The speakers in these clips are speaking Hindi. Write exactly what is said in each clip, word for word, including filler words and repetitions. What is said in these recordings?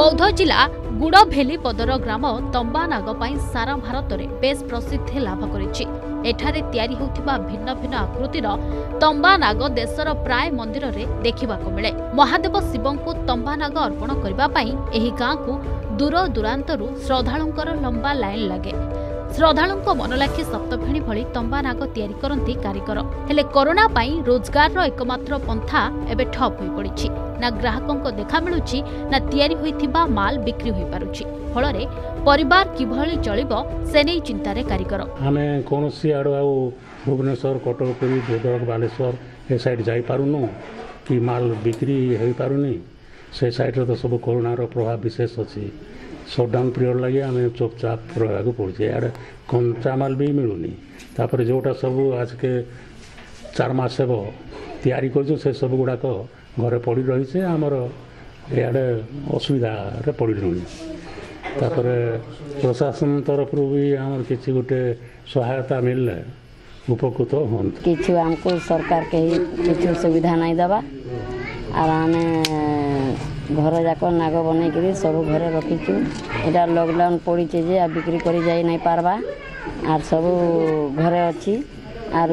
बौद्ध जिला गुड़भेली पदर ग्राम तंबा नागपाई सारा भारत में बेस प्रसिद्धि लाभ करिछि। एठारे तयारी होउथिबा भिन्न भिन्न आकृतिर तंबा नाग देशर प्राय मंदिर में देखा मिले। महादेव शिवं को तंबा नाग अर्पण करने गाँ को दूर दूरांतर श्रद्धालुंकर लंबा लाइन लगे। श्रद्धालुंको मन लाखी सप्तफेणी भली तंबा नाग तयारी करंती कारीगर। हेले कोरोना पाई रोजगार एकमात्र पंथा एबे ठप होई पड़िछि। ना ग्राहकों देखा मिलुछि ना तयारी होइथिबा माल बिक्री होई पारुछि। फलरे परिवार किभली चलिबो से नै चिंता रे कारीगर। आमे कोनोसी आडो आउ भुवनेश्वर कटक पुरी भद्रक बालेश्वर ए साइड जाई पारुनु कि माल बिक्री होई पारुनी। से साइड रो तो सब कोरोना रो प्रभाव विशेष अछि। शटडाउन पीरियड लगे आम चुपचाप रहा पड़े। यार कंचा माल भी मिलूनी। तापर जोटा सब आज के चार मस हे तैयारी कर सब गुड़ाक घरे पड़ी रही है। आमर इे असुविधार पड़ रही। तापर प्रशासन तरफ भी आम किसी गोटे सहायता मिलने उपकृत हूँ। किसी आमको सरकार के किसी सुविधा नहीं दवा और आम घर जाक नाग बनई सब घरे रखीचु। यहाँ लकडाउन पड़े जे बिक्री करी जाई नहीं पारबा आर सब घरे अच्छी। आर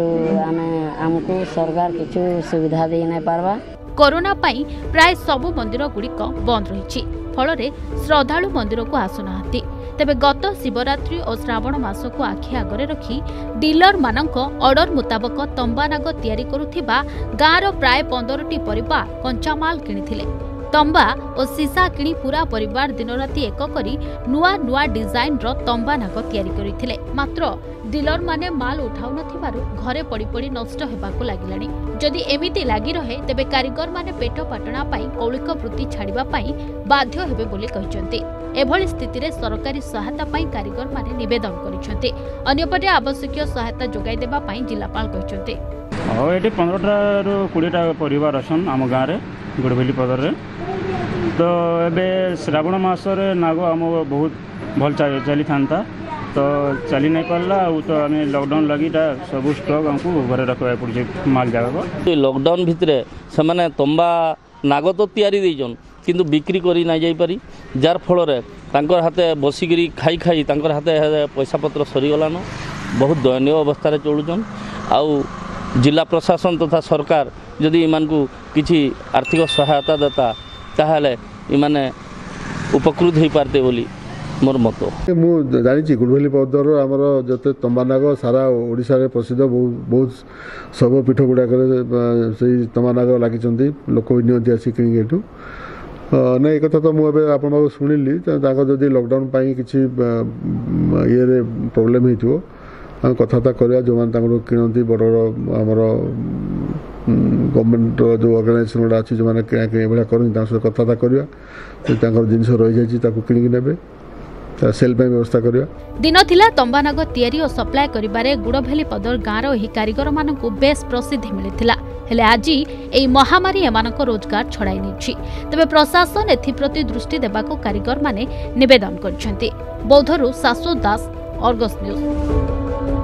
आम आमको सरकार किछु सुविधा दे नहीं पारबा। कोरोना पाई प्राय सबू मंदिर गुड़िक बंद रही। फलरे श्रद्धालु मंदिर को आसुना। तेबे गत शिवरात्रि और श्रावण मास को आखि आगे रखी डीलर मानक ऑर्डर मुताबक तंबा नाग तैयारी करुथिबा गाँव प्राय पंद्रह परिवार कंचामाल किनिथिले। तंबा और सीसा किणी पूरा परिवार दिनराती एक करी नुआ नुआ डिजाइन रो तंबा नाग तैयारी करिथिले। मात्र डीलर माने माल उठाउ नथिबारु घरे पड़ी पड़ी नष्ट हेबाकू लागिलाणी। जदि एमिति लागी रहे तेबे कारीगर माने पेट पाटणा पाई कौलिक वृत्ति छाड़िबा पाई बाध्य हेबे बोली कहिसेंती। एभली स्थिति रे सरकारी सहायता पाई कारीगर माने निवेदन करिसेंती। अन्यपटे आवश्यक सहायता जोगाई देबा पाई जिलापाल कहिसेंती। ओ एटी पंद्रह टा रो बीस टा परिवार असन आम गाँव रे गुड़भेली पदर रे। तो एबे श्रावण मास रे नाग आम बहुत भल चली था। तो चली नहीं पाला। तो आम लकडाउन लगीटा सब स्टक आमको घरे रखा पड़े माल जगह। लकडाउन भितर से तंबा नाग तो तैयारी किंतु बिक्री करी ना जापारी जार फल हाथे बसिकी खाई खाई हाथे पैसा पत्र सरीगलान। बहुत दयनीय अवस्था चलुन। आउ जिला प्रशासन तथा तो सरकार जदि इमानकू किसी आर्थिक सहायता देता ताहले इमाने उपकृत हो पारते बोली मोर मत। मु जानी गुड़भेली पदर आमर जते तंबा नाग सारा ओडिशा रे प्रसिद्ध। बहुत सब पीठ गुड़ाक से तंबा नाग लगी लोक भी नियंती आसी कि ना एक तो मुझे आपको शुणिली जदि लकडाउन किसी ये प्रोब्लेम हो आम कथबार्ता करवा जो मैंने कि बड़ आमर गवर्नमेंट जो अर्गानाइजेसन गुड़ा अच्छी जो मैंने किणा करता कथबार्ता करवा जिनस रही जाए व्यवस्था करवा। दिन थिला तंबा नाग तैयारी और सप्लाय करिबारे गुड़भेली पदर गाँव रही कारीगर मानक बेस प्रसिद्धि मिलता। हेले आज यही महामारी एमानक रोजगार छड़ाई नहीं। तबे प्रशासन एथिप्रति दृष्टि देबाको कारीगर माने निवेदन करछन्ति। बौद्धरु सासु दास, आर्गस न्यूज।